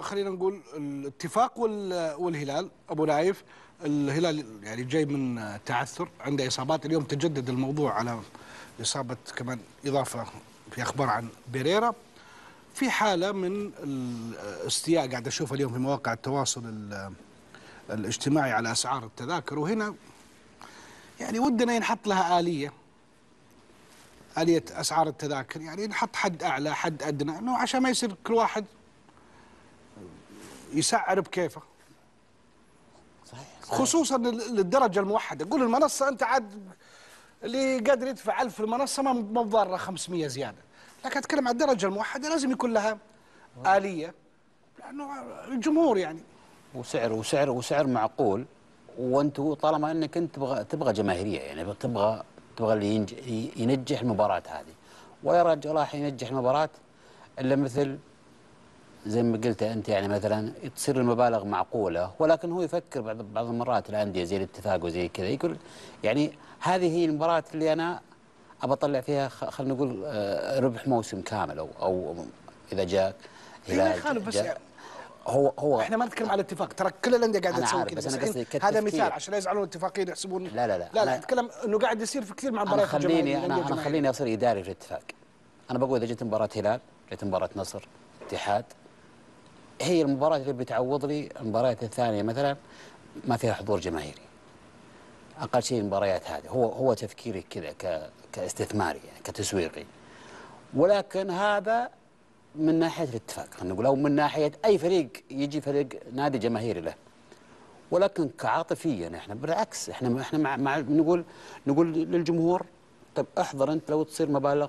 خلينا نقول الاتفاق والهلال ابو نايف. الهلال يعني جاي من تعثر، عنده اصابات، اليوم تجدد الموضوع على اصابه كمان اضافه في اخبار عن بيريرا، في حاله من الاستياء قاعد اشوفها اليوم في مواقع التواصل الاجتماعي على اسعار التذاكر، وهنا يعني ودنا ينحط لها آلية اسعار التذاكر، يعني نحط حد اعلى حد ادنى، انه عشان ما يصير كل واحد يسعر بكيفه. صحيح. خصوصا للدرجه الموحده، قول المنصه انت عاد اللي قادر يدفع 1000 في المنصه ما بضاره 500 زياده، لكن اتكلم عن الدرجه الموحده لازم يكون لها آلية، لانه الجمهور يعني وسعر معقول، وانت طالما انك انت تبغى جماهيريه، يعني تبغى اللي ينجح المباراه هذه، ويا رجل راح ينجح المباراه الا مثل زي ما قلت انت، يعني مثلا تصير المبالغ معقوله، ولكن هو يفكر بعض المرات الانديه زي الاتفاق وزي كذا، يقول يعني هذه هي المباراه اللي انا ابى اطلع فيها خلينا نقول ربح موسم كامل، او اذا جاك هلال بس يعني هو احنا ما نتكلم على الاتفاق، ترى كل الانديه قاعده تسوي كذا، هذا مثال عشان لا يزعلون الاتفاقيين يحسبون لا لا لا لا نتكلم انه قاعد يصير في كثير مع مباريات الجماهير. خليني اصير اداري في الاتفاق، انا بقول اذا جت مباراه هلال، جت مباراه نصر، اتحاد، هي المباراة اللي بتعوض لي المباريات الثانية مثلا ما فيها حضور جماهيري. أقل شيء المباريات هذه، هو تفكيري كذا كاستثماري يعني كتسويقي. ولكن هذا من ناحية الاتفاق خلينا نقول، أو من ناحية أي فريق يجي فريق نادي جماهيري له. ولكن كعاطفيا احنا بالعكس، احنا مع نقول للجمهور طب احضر أنت لو تصير مبالغ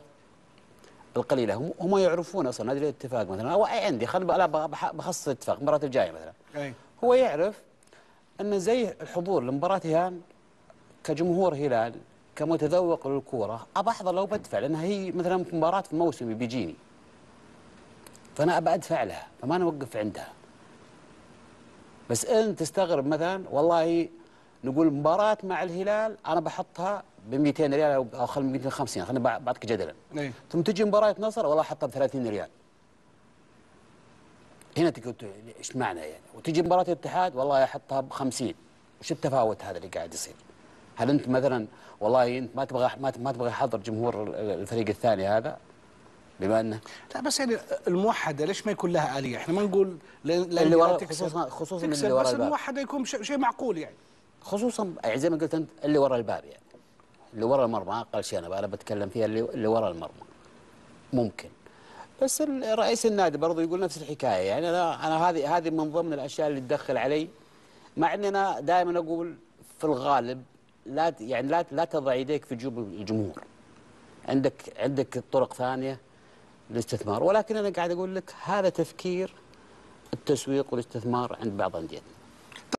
القليله، هم يعرفون اصلا نادي الاتفاق مثلا، او اي عندي خلينا بخصص الاتفاق المباراه الجايه مثلا، هو يعرف ان زي الحضور لمباراه هلال كجمهور هلال كمتذوق للكوره ابى احضر لو بدفع، لانها هي مثلا مباراه في موسمي بيجيني، فانا ابى ادفع لها، فما انا اوقف عندها. بس انت تستغرب مثلا والله نقول مباراه مع الهلال انا بحطها ب 200 ريال او 250، خلينا بعطيك جدلا. ثم تجي مباراه نصر والله حطها ب 30 ريال. هنا تقول ايش معنى يعني؟ وتجي مباراه الاتحاد والله احطها ب 50، وش التفاوت هذا اللي قاعد يصير؟ هل انت مثلا والله انت ما تبغى حضر جمهور الفريق الثاني هذا؟ بما انه لا بس يعني الموحده ليش ما يكون لها آلية؟ احنا ما نقول اللي ورا خصوصا اللي ورا الباب، بس الموحده يكون شيء معقول يعني. خصوصا زي ما قلت انت اللي ورا الباب يعني. اللي ورا المرمى اقل شيء انا بتكلم فيها اللي ورا المرمى ممكن، بس رئيس النادي برضه يقول نفس الحكايه، يعني انا هذه من ضمن الاشياء اللي تدخل علي، مع ان انا دائما اقول في الغالب لا يعني لا تضع يديك في جيوب الجمهور، عندك طرق ثانيه للاستثمار، ولكن انا قاعد اقول لك هذا تفكير التسويق والاستثمار عند بعض انديتنا.